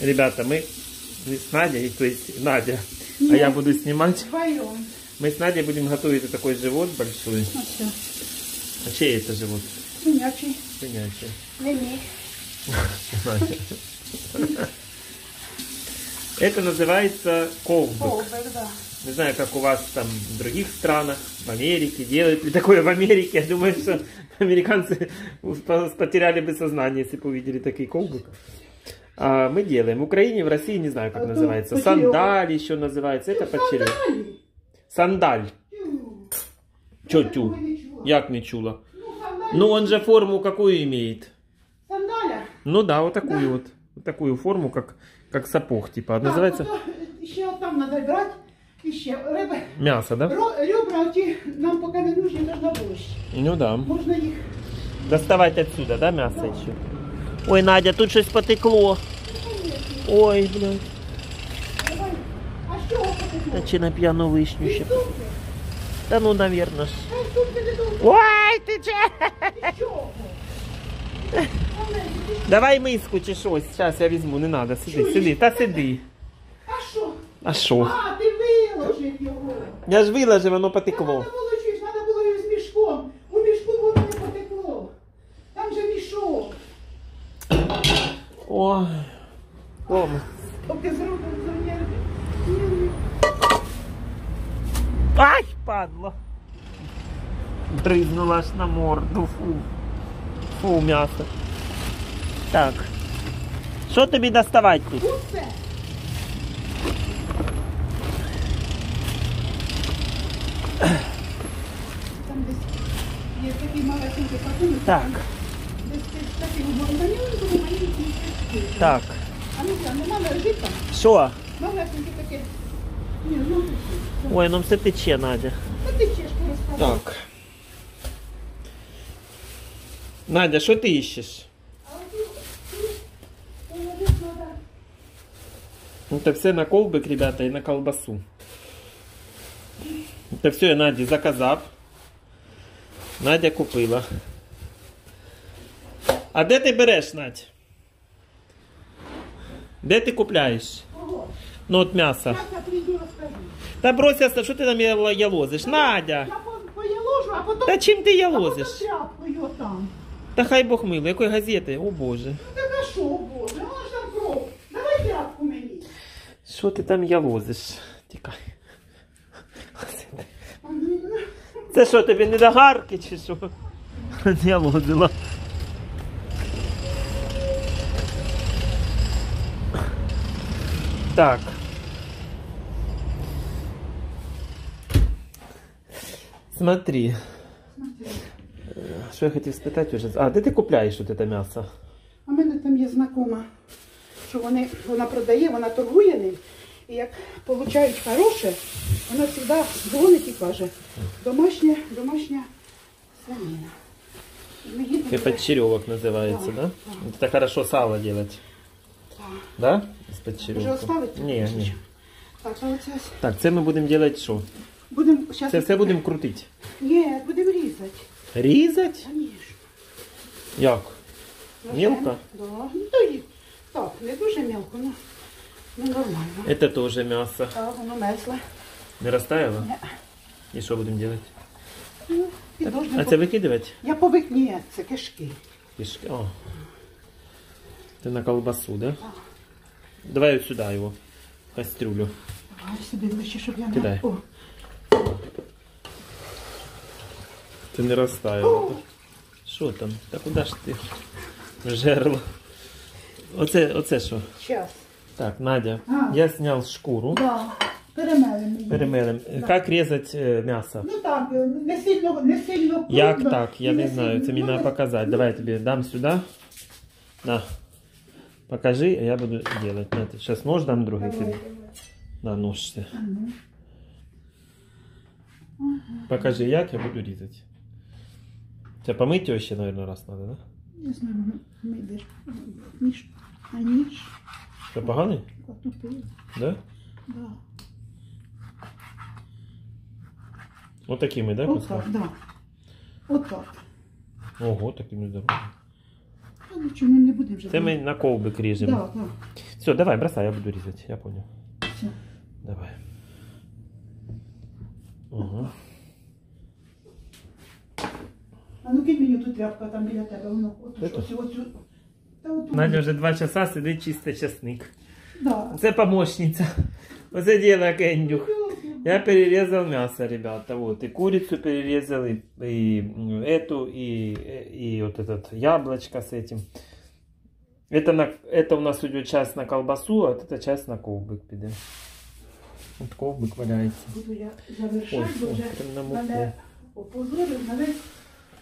Ребята, мы с Надей, то есть Надя, нет, а я буду снимать. Вдвоем. Мы с Надей будем готовить такой живот большой. А, все. А чей это живот? Свинячий. Свинячий. Свинячий. Это называется ковбик. Ковбик, да. Не знаю, как у вас там в других странах, в Америке делают ли такое в Америке. Я думаю, что американцы потеряли бы сознание, если бы увидели такие ковбики. А мы делаем. В Украине, в России, не знаю, как называется. Сандаль еще называется. Это почерек. Сандаль. Че тю? Як не чула? Ну, он же форму какую имеет? Сандаля? Ну да, вот такую, да. Вот такую форму, как сапог, типа. Да, называется... Потом, еще там надо брать, еще рыба. Мясо, да? Ребра нам пока не нужны, нужно больше. Ну да. Можно их... Доставать отсюда, да, мясо, да, еще? Ой, Надя, тут что-то потекло. Ну, ой, блядь. Давай. А что потекло? Начинай пьяную вишню еще. Да ну, наверное. Ой, ты че? Давай миску чи щось. Сейчас я возьму, не надо. Сиди, чуешь? Сиди, та сиди. А що? А що? А, ти виложив його. Я ж виложив, воно потекло. Там треба було його з мішком. У мішку воно не потекло. Там же мішок. Ой. Томас. Тільки з руку занервив. Ай, падло. Бризнула аж на морду, фу. Фу, м'ясо. Так. Що тобі доставати тут? Усе. Там десь є такі маленькі пакунки. Так. Десь такі маленькі, маленькі. Так. А ну, мама лежить там? Що? Маленькі такі. Ой, ну все тече, Надя. Та течеш, порозказуй. Так. Надя, что ты ищешь? Это все на ковбик, ребята, и на колбасу. Это все я Наде заказав. Надя купила. А где ты берешь, Надь? Где ты купляешь? Ну вот мясо. Да брось, что ты там ялозишь? Надя! Да чем ты ялозишь? Та хай Бог мило, якої газети? О Боже. Ну так а що, о Боже, вона ж там кров. Давай тряпку мені. Що ти там ялозиш? Тікай. Це що, тобі не до гарки чи що? Ялозила. Так. Смотри. Что я хотел спросить уже? А где ты купляешь вот это мясо? У меня там есть знакома, что она продает, она торгует ним. И как получают хорошее, она всегда звонит и говорит, домашняя свинина. Из-под черевок называется, да? Да? Это хорошо сало делать. Да? Да? Из-под черевок. Уже оставить? Нет, нет. Так, получилось. Так, это мы будем делать что? Будем сейчас... Это все будем крутить? Нет, будем резать. Різать? Конечно. Як? Мелко? Да. Ну, так, не дуже мелко, но нормально. Это тоже мясо. Так, оно мерзло. Не растаяло? Нет. И что будем делать? Ну, так, а это выкидывать? Я повык... Нет, это кишки. Кишки, о. Это на колбасу, да? Так. Давай вот сюда его, кастрюлю. Давай сюда ближе, чтобы я не... Кидай. О. Ты не растаяла. Что там? Да куда ж ты? Жерло. Оце что? Сейчас. Так, Надя, я снял шкуру. Да, перемелим. Перемелим. Да. Как резать мясо? Ну так, не сильно крупно. Як так? Я не знаю, это мне надо показать. Давай я тебе дам сюда. На. Покажи, а я буду делать. Надя, сейчас нож дам другой тебе. На, нож ты. Покажи, як я буду резать. Тебя помыть ее еще, наверное, раз надо, да? Не знаю, мидер. Ніж. А ніж. Что, поганый? Да? Да. Вот такими, да? Вот так, да. Вот так. Ого, такими, да. Ну, чому не будем же... Это мы на ковбик режем. Да, да. Все, давай, бросай, я буду резать, я понял. Все. Давай. Угу. А ну кинь мені ту тряпку, там біля тебе, воно. Надя вже 2 часа сидить, чисто часник. Да. Це помощниця. Оце діла Кендюх. Я перерезал мясо, ребята, вот, и курицу перерезал, и эту, и вот этот яблочко с этим. Это у нас идет часть на колбасу, а вот это часть на ковбик. Вот ковбик валяется. Буду я завершать, уже опозорил, наверное.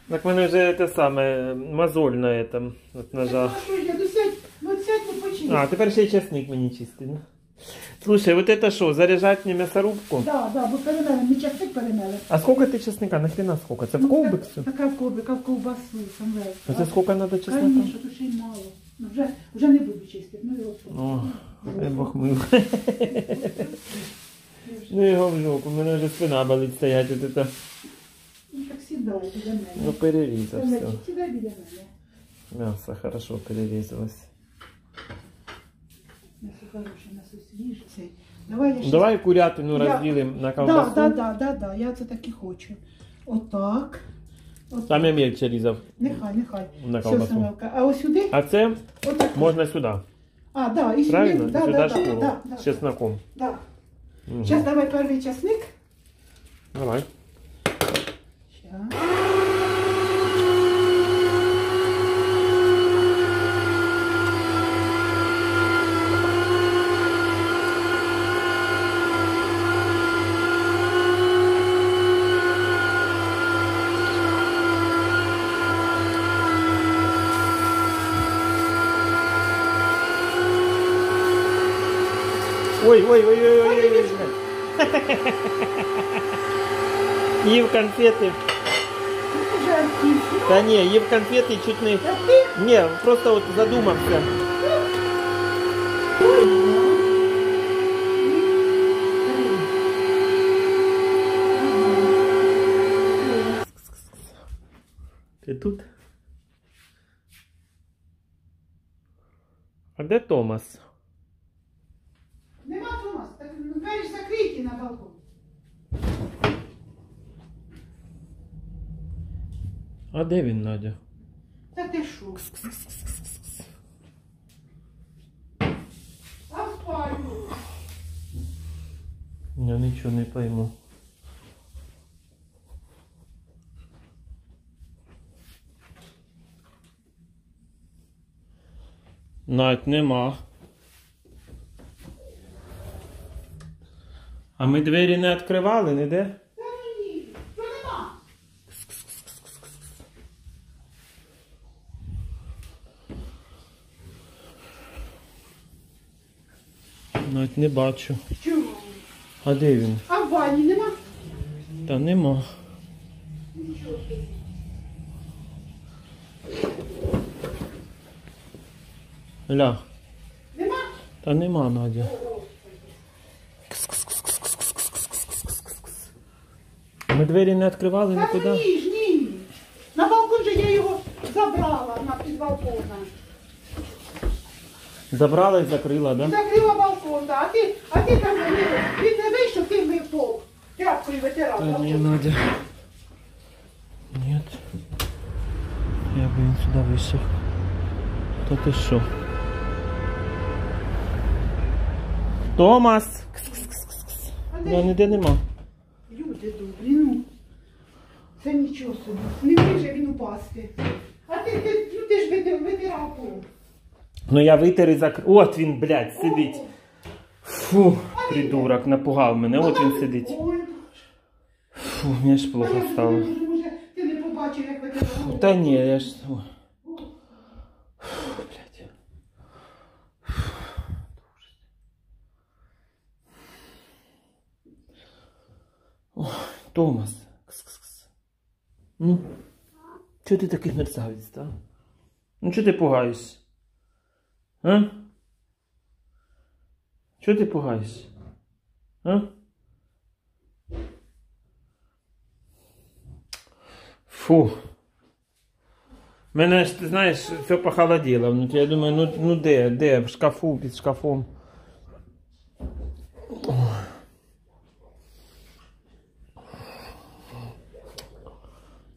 Так мы уже это самое, мозоль на этом, вот ножа. А, теперь еще и чеснок мне чистый, да? Слушай, вот это что, заряжать мне мясорубку? Да, да, вот перемели, не чеснок перемели. А сколько ты чеснока? Нахрена сколько? Это в ковбик все? Так, в ковбик, а в колбасу, самле. Это сколько надо чеснока? Конечно, тут еще и мало. Уже не буду чистить, ну его все. О, дай бог мил. Ну его в жопу, у меня уже спина болит стоять вот это. Ну так всегда, для меня. Ну перерезал все. Всегда для меня. Мясо хорошо перерезалось. Давай, давай курятину разделим на колбасу. Да, я це так і хочу. Отак. От там я мельче різав. Нехай. На колбасу. А ось сюди? А це отак. Можна сюди. А, да, і правильно? Сюди шкуру. Да. З чесноком. Да. Угу. Сейчас давай перший чесник. Давай. Сейчас. Ой. Ев конфеты. Да не, ев конфеты чуть не... Не, просто вот задумался. Ты тут? А где Томас? А де він, Надя? Та ти шо? А спаю. Я нічого не пойму. Надь нема. А ми двері не відкривали, ніде? Навіть не бачу. Чого? А де він? А в ванні нема? Та нема. Ля. Нема? Та нема, Надя. Ми двері не відкривали нікуди? Та ні. На балкон же я його забрала, на підбалкона. Забрала і закрила, да? Закрила балкон, да. А ти там від не вийшов, ти мив пол. Тряпкою витирав. Та ні, Надя. Ні. Я б він сюди вийшов. Та ти що? Томас! Да, ніде нема. Люди добрі, ну. Це нічого собі. Не вийже він упасти. А ти ж витирав пол. Ну я витер і закрив. От він, блядь, сидить. Фу, придурок, напугав мене. От він сидить. Фу, мені ж плохо стало. Ти не побачив, як витирав. Та ні, я ж... Фу, блядь. Ой, Томас. Ну, чого ти такий мерзавець, так? Ну, чого ти пугаєшся? А? Чого ти пугаєшся? А? Фу. У мене, ти знаєш, все похолоділо внутрі. Я думаю, ну де, в шкафу, під шкафом.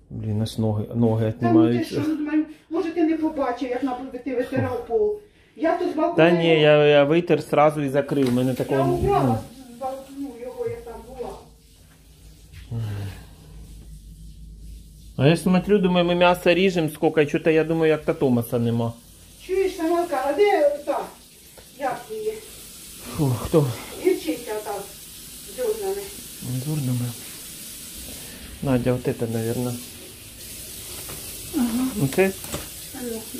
Блін, аж ноги віднімаються. Та ну ти що, думаю, може ти не побачив, як ти витирав пол. Я тут з балкона... Та ні, я витер одразу і закрив. Мене такого... Я убрала з балкону його, я там була. А я смотрю, думаю, ми м'ясо ріжемо скільки, і чого-то, я думаю, як-то Томаса нема. Чуєш, Самарка, а де ота? Як її? Фу, хто? Дівчинка ота, з дурнами. З дурнами? Надя, вот это, наверное. Ага. Окей?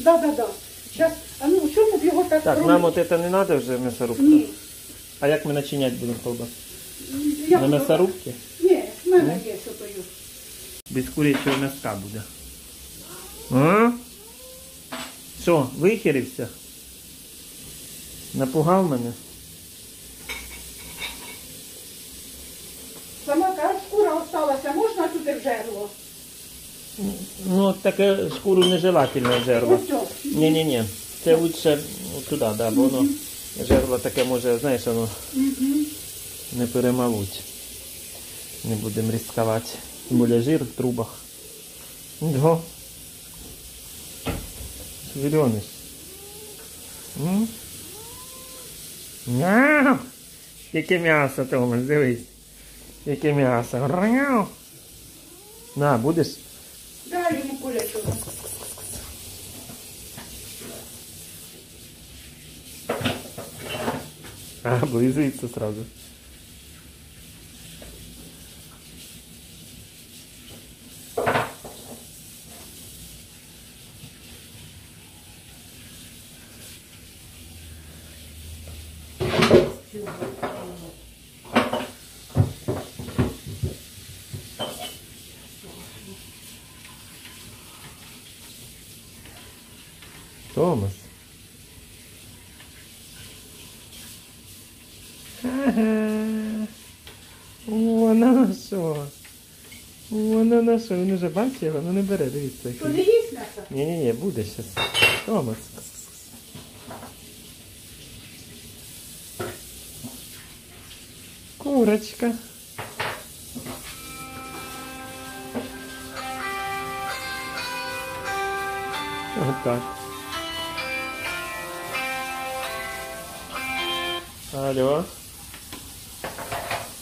Да. Сейчас, а ну, чому б його так... Так, нам вот это не надо вже в мясорубку? Ні. А як ми начинять будемо колбасу? На мясорубці? Ні, в мене є, що пою. Без курячого м'яска буде. А? Що, вихерився? Напугав мене? Жерло. Ну, таке шкуру нежелательне жерло. Ні-ні-ні. Це лучше туди, да, бо воно жерло таке може, знаєш, воно не перемалуть. Не будемо ризикувати. Тим більше жир в трубах. Ого. Швирьониш. Мяу! Яке м'ясо, Томас, дивись. Яке м'ясо. Мяу! На, будеш? Дай йому кулячок. А, близується сразу. Томас. Ха-ха. Воно на що. Він уже бачив, воно не бере, дивіться. То не їсть м'ясо? Ні-ні-ні, буде щас. Томас. Курочка. Отак. Алло.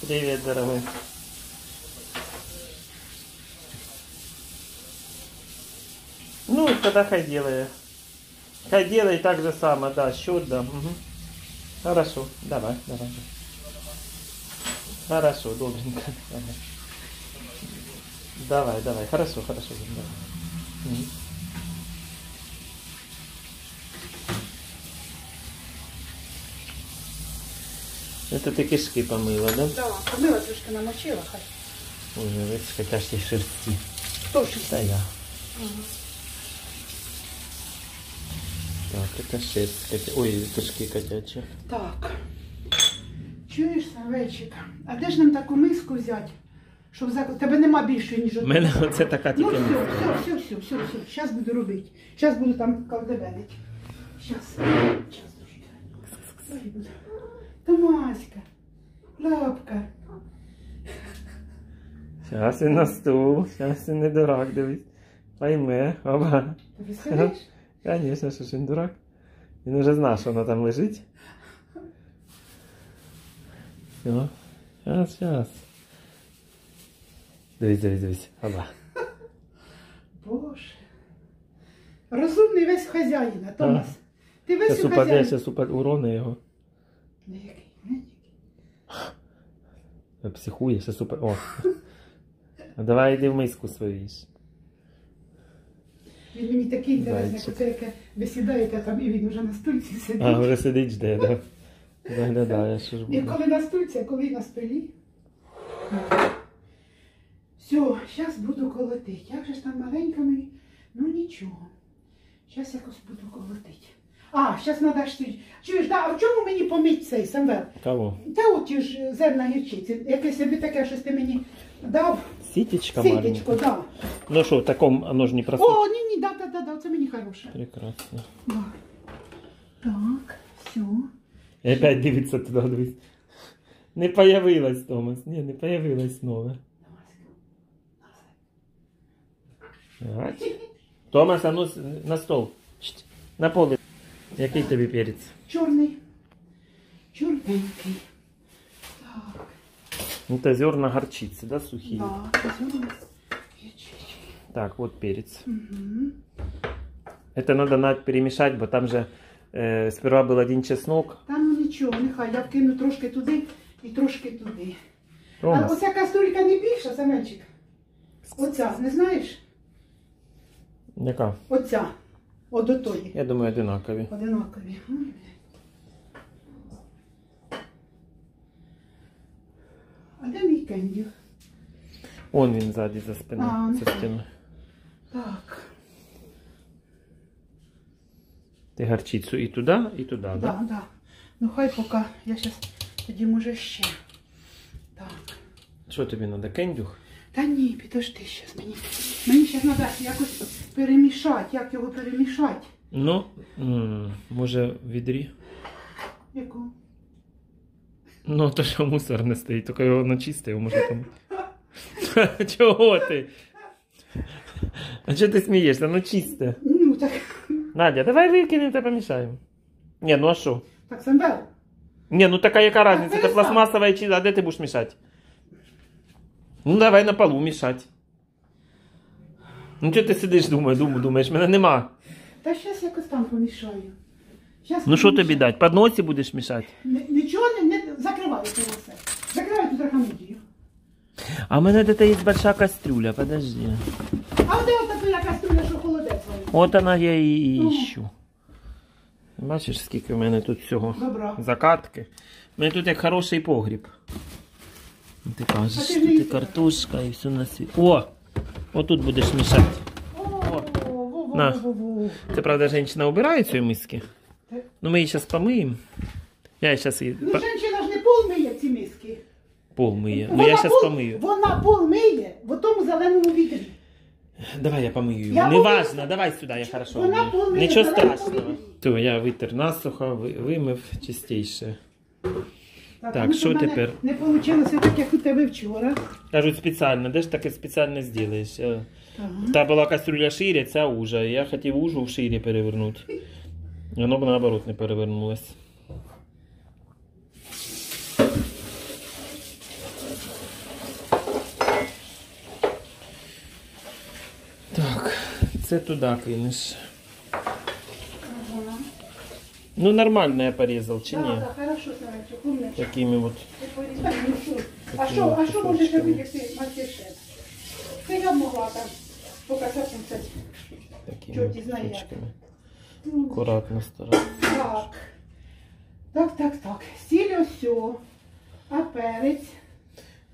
Привет, дорогой. Ну, тогда хай делай так же само, да, счет дам. Угу. Хорошо, давай. Хорошо, добренько. Давай, хорошо. Давай. Угу. Это ты кишки помыла, да? Да, помыла, трошки намочила. Ой, видишь, хотя ж ей шерсти. Кто шерсти? Да, я. Угу. Так, это шерсть котячая. Ой, кишки котячие. Так. Чуєш, Савельчик? А де ж нам таку миску взяти? Щоб за... Тебе нема більше, ніж... У мене оце така тільки... Ну, все. Щас буду робити. Щас буду там колдебелить. Щас, дружки. Томаська, лапка. Зараз він на стул, зараз він не дурак, дивись. Пойме, оба. Ти веселиш? Звісно, що ж він дурак. Він вже знає, що воно там лежить. Все, зараз. Дивись, оба. Боже. Розумний весь хазяїна, Томас. Ти весь у хазяїна. Зараз упаде, урони його. Психуєш, все супер. О. Давай йди в миску свою їж. Він мені такий інтересний, це яке висідаєте там і він вже на стульці сидить. А, вже сидить, жде, так. Заглядає, що ж буде. І коли на стульці, а коли на столі. Все, зараз буду колотити. Як же ж там маленькими? Ну нічого. Зараз якось буду колотити. А, зараз треба штить. Чуєш, да, а в чому мені поміть цей самвел? Кого? Та от ті ж зерна гірчиці. Якесь собі таке, щось ти мені дав. Сітечка маленька. Сітечку, так. Да. Ну що, в такому, воно ж не просить? О, ні, да, це мені хороше. Прекрасно. Да. Так, все. І опять дивиться туди, дивись. Не появилось, Томас. Ні, не появилось нове. Томас, а ну на стол. На поле. Який тобі перець? Чорний. Чорненький. Так. Ну, це зерна горчиці, да, сухі? Да, зерна горчиці. Так, вот перец. Угу. Это надо перемешать, бо там же сперва был один чеснок. Там ну, нічого, нехай, я вкину трошки туди і трошки туди. Томас. А оця каструлька не більша, Семенчик? Оця, не знаєш? Яка? Оця. От до тої. Я думаю, одинакові. Одинакові. А де мій кендір? Он він ззаді за спиною. Так. Ти горчицю і туди, і туди, так? Да, так. Да. Ну хай поки. Я зараз тоді може ще. Так. Що тобі треба, кендюх? Та ні, підожди, зараз мені. Мені зараз треба якось перемішати. Як його перемішати? Ну, може в відрі? Яку? Ну, то що мусор не стоїть, тільки його начисти, його можна там... Чого ти? А чого ти смієшся? Ну, чисте. Ну, так... Надя, давай викинемо та помішаємо. Ні, ну а що? Так, сандаль. Ні, ну така яка різниця? Це пластмасова чи... А де ти будеш мішати? Ну давай на полу мішати. Ну чого ти сидиш, думаєш, мене нема. Та зараз якось там помішаю. Ну що тобі дати? Під носі будеш мішати? Нічого не... Закривай це все. Закривай тут рахамудію. А в мене тут є велика кастрюля, подожди. А де от така кастрюля, що холодець? От вона я і іщу. Бачиш, скільки в мене тут всього? Закатки. У мене тут як хороший погріб. Ти кажеш, що ти картошка і все на світ. О! Отут будеш мішати. Це, правда, жінка убирає цієї миски. Ну, ми її зараз помиємо. Я зараз її... Ну, жінка ж не пол миє ці миски. Пол миє. Ну, я зараз помию. Вона пол миє в тому зеленому відрі. Давай я помию його. Неважно, давай сюди, я хорошо помию. Нічого страшного. То, я витер насухо, вимив чистіше. Так, що тепер? Не вийшло так, як у тебе вчора. Кажуть спеціально, де ж таке спеціально зробиш? Та була кастрюля шире, ця ужа. Я хотів ужу в шире перевернути. Воно б наоборот не перевернулося. Так, це туди кинеш. Ну нормально я порезал, чи нет? Да, хорошо, Санечек, умничка. Такими вот. А что можешь вывести, мастер-шеф? Ты я могла там показать им, кстати, что ты знаешь. Аккуратно стараюсь. Так. Сіль осьо, а перець?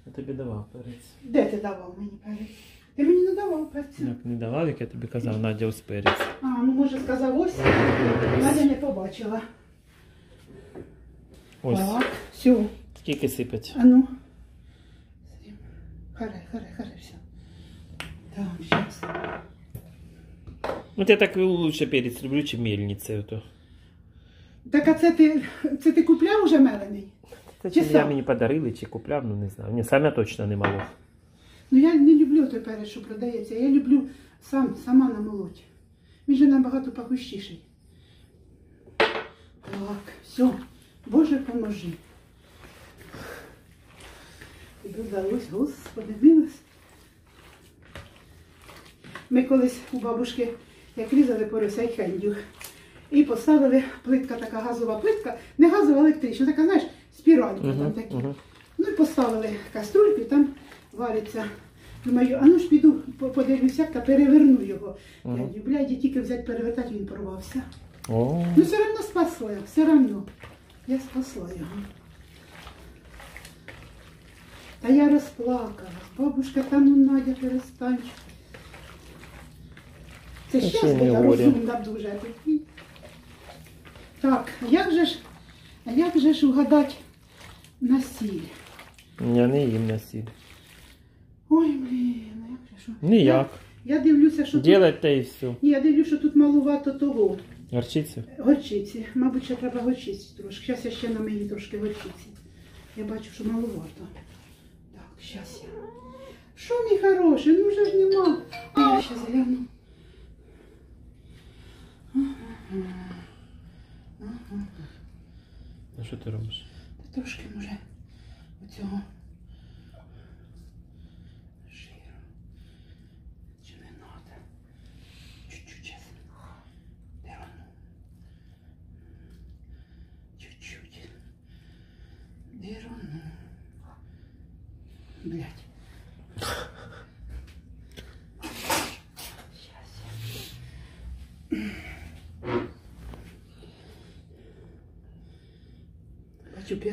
Я тебе давал перець. Де ти давав мені перець? Ти мені не давав перцю. Як не давав, як я тобі казав, Надя, ось перець. А, ну може сказав ось, Надя не побачила. Ось. Так, все. Скільки сипать? А ну. Харе, все. Так, зараз. От я так лучше перець люблю, чи мельницею. Так, а це ти купляв уже мелений? Чи я мені подарили, чи купляв, ну не знаю. Ні, сам я точно не мало. Ну я не люблю той перець, що продається. Я люблю сама намолоть. Він же набагато пахущіший. Так, все. Боже, поможи. Тобі вдалося, Господи, милость. Ми колись у бабушки, як різали поросей хендюх, і поставили плитка, така газова плитка, не газова, а електрична, така, знаєш, спіралька там такі. Ну і поставили каструльку, там вариться. Думаю, а ну ж піду подивлюся та переверну його. Я блядь, я тільки взяти перевертати, він порвався. Ну все одно спасла, все одно. Я спасла його. Та я розплакала. Бабушка, та ну Надя, перестань. Це щастя, я розумна дуже. Так, як же ж угадати насіль? Я не їм насіль. Ой, блін, як же ж? Ніяк. Я дивлюся, що тут... і все. Ні, я дивлюся, що тут малувато того. Горчиці? Горчиці. Мабуть, ще треба горчиці трошки. Зараз я ще на мені трошки горчиці. Я бачу, що малувато. Так, зараз я. Що, мій хороший? Ну вже ж нема. Я ще загляну. Ага. А що ти робиш? Трошки, може, оцього жиру. Чи не треба? Чуть-чуть. Дерну. Чуть-чуть. Дерну. Блядь.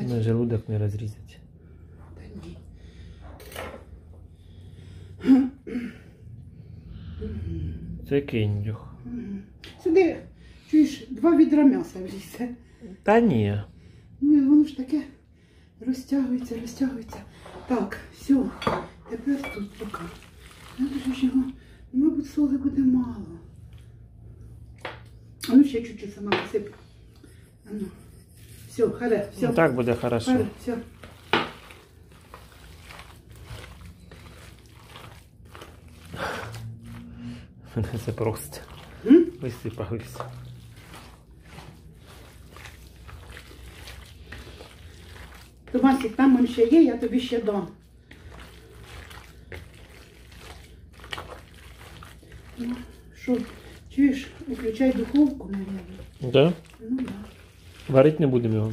На желудок не разрезать. Да не. Це кендюх. Сюди, чуєш, 2 відра м'яса влізе. Та ні. Ну, воно ж таке розтягується, розтягується. Так, все, тепер тут поки. Надо ж його, мабуть, соли буде мало. А ну ще чуть-чуть сама посиплю. Ну. Все, халя, все. Ну, так буде хорошо. Халя, все. Це просто. Висипалися. Томасик, там він ще є, я тобі ще дам. Ну, що, чуєш, виключай духовку, мабуть. Да? Ну, так. Да. Варить не будем его.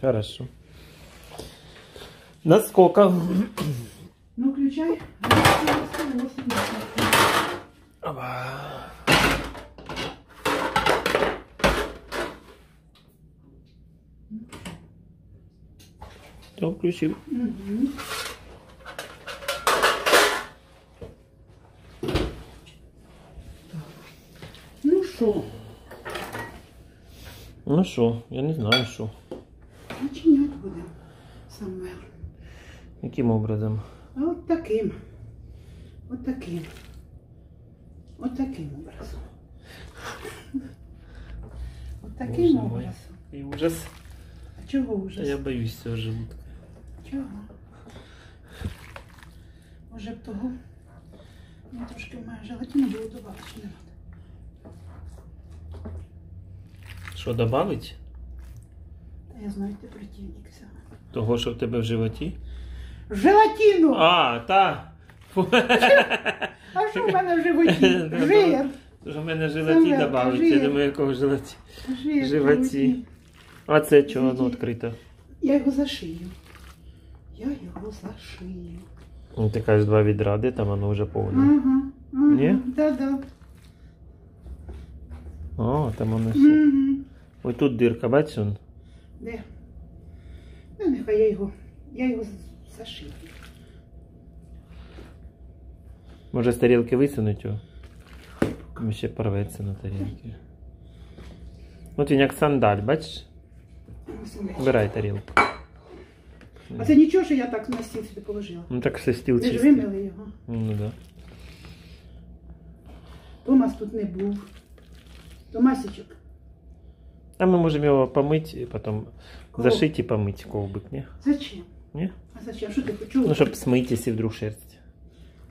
Хорошо. Насколько? Ну, включай. Все, включил. Угу. Ну что? Ну що, я не знаю, що. Начинять будемо саме. Яким образом? А от таким. От таким. От таким образом. От таким образом. І ужас. А чого ужас? А я боюсь цього желудка. Чого? Може б того. Я трошки в мене желатину було добавити, що не треба. Що, добавити? Та я знаю, ти противник всього. Того, що в тебе в животі? Желатину! А, та! А що в мене в животі? Жир! Тож в мене желаті добавить, я думаю, якого желаті. Жир, животі. А це чого воно відкрито? Я його зашию. Я його зашию. Ну, ти кажеш 2 відра, де там воно вже повне? Ага, ага. Ні? Да-да. О, там воно все. Угу. Ось тут дірка, бачиш? Де? Ну, нехай я його зашию. Може з тарілки висунуть його? Він ще порветься на тарілки. От він як сандаль, бачиш? Вбирай тарілку. А це нічого, що я так на стіл собі положила? Ну так все стіл чистий. Ви ж вимили його? Ну так. Да. Томас тут не був. Томасичек. А мы можем его помыть и потом зашить и помыть ковбик, не? Зачем? Не? А зачем? Что ты хочу? Ну, чтобы смыть, если вдруг шерсть.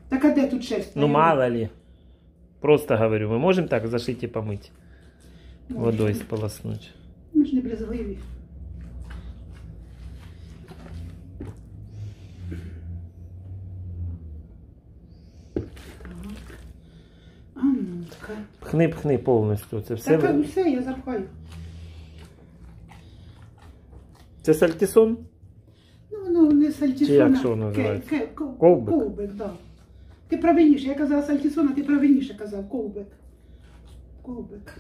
Так а где тут шерсть? Ну, мало ли. Просто говорю, мы можем так зашить и помыть? Ну, водой мы сполоснуть. Мы же не брезгливые. Пхни-пхни повністю. Це все... Так, все, я запхаю. Це сальтисон? Ну, воно не сальтисон. Чи як що воно називається? Ковбик? Ковбик, так. Да. Ти правильніше. Я казала сальтисон, а ти правильніше казав. Ковбик. Ковбик.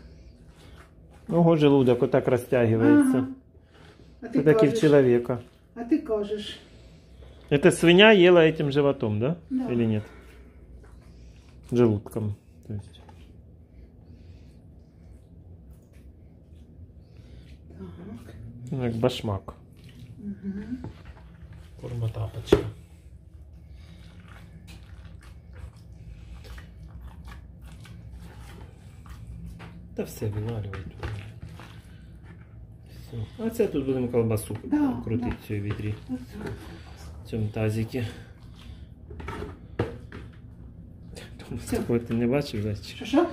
Ого, желудок отак розтягується. Ага. А ти так кажеш. І в чоловіка. А ти кажеш. Це свиня їла этим животом, да? Да. Или нет? Желудком. То есть. Ну, як башмак. Угу. Форма тапочка. Та все виварюють. А це тут будемо колбасу крутити в цій відрі. В цьому тазику. Такого ти не бачив, зайчик? Що-що?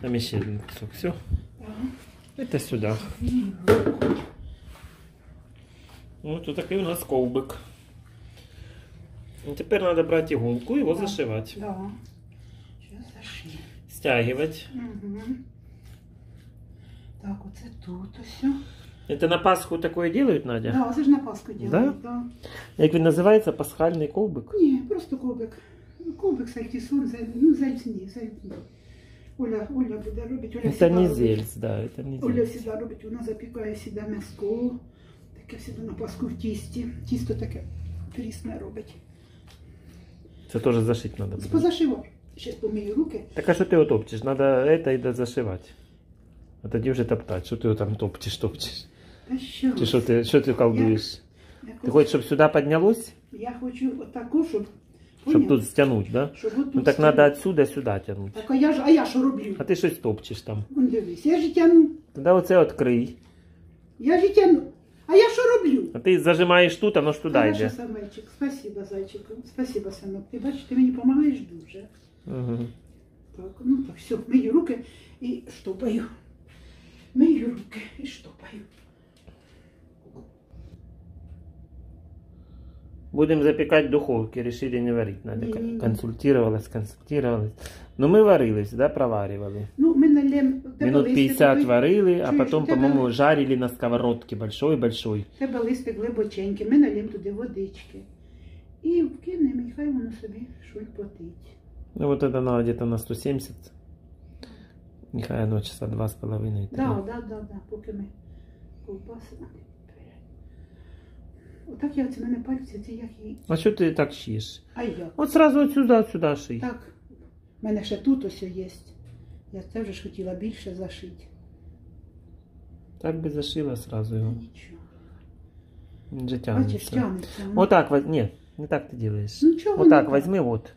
Там ще один кусок. Все. Ага. Це сюди. Ну, то такий у нас ковбик. І тепер треба брати іголку і його зашивати. Да. Стягувати. Угу. Так, оце тут ось. Это на Пасху такое делают, Надя? Да, это же на Пасху делают, да. Как да. Он называется? Пасхальный ковбик? Не, просто ковбик. Ковбик, сальтисон, ну, зельц не, зельц не. Оля будет робить. Оля это не зельц, да, это не зельц. Оля всегда робить, она запекает всегда мяско. Таке всегда на Пасху в тісті. Тісто таке прісне робить. Это тоже зашить надо будет? Позашивать. Сейчас помою руки. Так а что ты его топчешь? Надо это и зашивать. А тоді вже топтать. Что ты его там топчешь? Ти що ти колдуєш? Ти хочеш, щоб сюди піднялось? Я хочу отаку, щоб... Щоб тут стягнути, да? Ну так треба відсюди сюди тягнути. Так, а я що роблю? А ти щось топчеш там. Вон дивись, я ж тягну. Тоді оце відкрий. Я ж тягну. А я що роблю? А ти зажимаєш тут, воно ж туди йде. Хорошо, самайчик. Спасибо, зайчику. Спасибо, синок. Ти бачиш, ти мені допомагаєш дуже. Так, ну так, все. Мию руки і штопаю. Мию руки і штопаю. Будем запекать в духовке, решили не варить. Надо консультировалась. Но мы варились, да, проваривали. Ну, мы налем... Минут 50 варили, а потом, по-моему, жарили на сковородке большой. Треба листик глибоченький, мы налем туда водички. И вкинем, и хай воно собі шульпотить. Ну, вот это надо где-то на 170. Нехай оно часа 2,5. Да, поки ми колбасимо. Отак я, оце в мене пальці, це як її... А що ти так шиєш? А як? От одразу от сюди ший. Так. У мене ще тут ось є. Я це вже ж хотіла більше зашити. Так би зашила одразу його. Нічого. Він же тягнеться. Бачиш, тягнеться. Ну. Отак, ні, не так ти робиш. Ну чого не так? Отак візьми, от.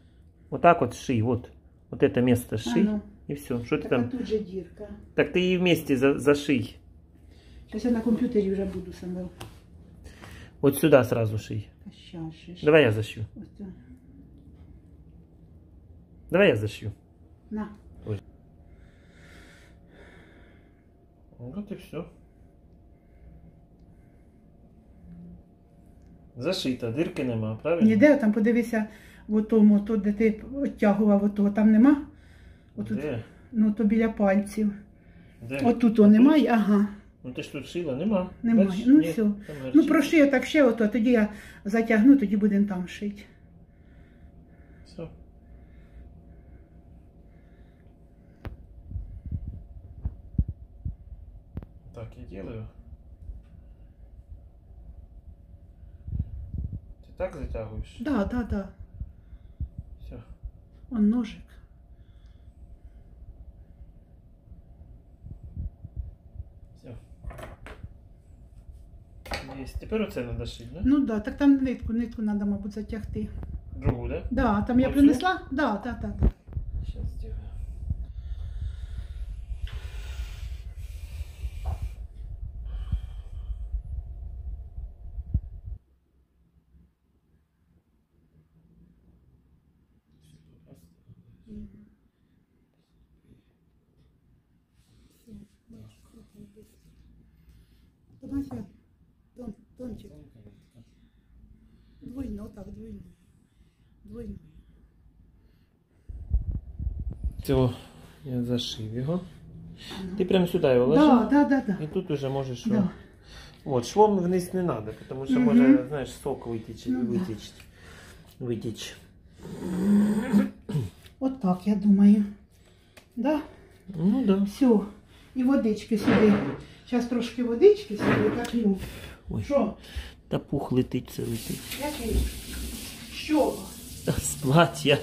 Отак от ший, от. От це місце ший. Ано. І все. Що ти там? Так, а тут же дірка. Так ти її вместе заший. Зараз я на комп'ютері вже буду саме. Вот сюда сразу шей. Давай я зашью. Вот. Давай я зашью. На. Ой. Вот и все. Зашито, дырки нема, правильно? Ніде, там подивися в тому, то, де ти оттягував, отого, там нема? Отут, ну, то біля пальців. Де? Отут о немає, ага. Ну ти ж тут шила, нема. Немає, бач, ну все. Ну прошию так ще, ото, тоді я затягну, тоді будемо там шити. Все. Так, я делаю. Ти так затягуєш? Да. Все. Он ножик. Тепер оце треба шити, да? Ну да, так там нитку треба, мабуть, затягти. Другу, да? Да, там я принесла? Да. Сейчас сделаю. Давай. Томчик. Двойно, вот так, двойно. Все, я зашив его. Ты прям сюда его ложишь? Да. И тут уже можешь... Да. Вот, швом вниз не надо, потому что можно, знаешь, сок вытечь. Вот так, я думаю. Да? Ну да. Все. И водички сюда. Сейчас трошки водички сюда каплю. Ой, та пух летить, це летить. Який? Що? З плаття.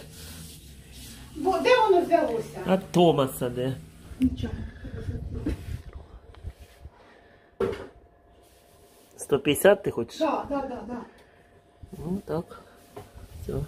Бо де воно взялося? А Томаса де? Нічого. 150 ты хочешь? Да, да, да, да. Ну так, все.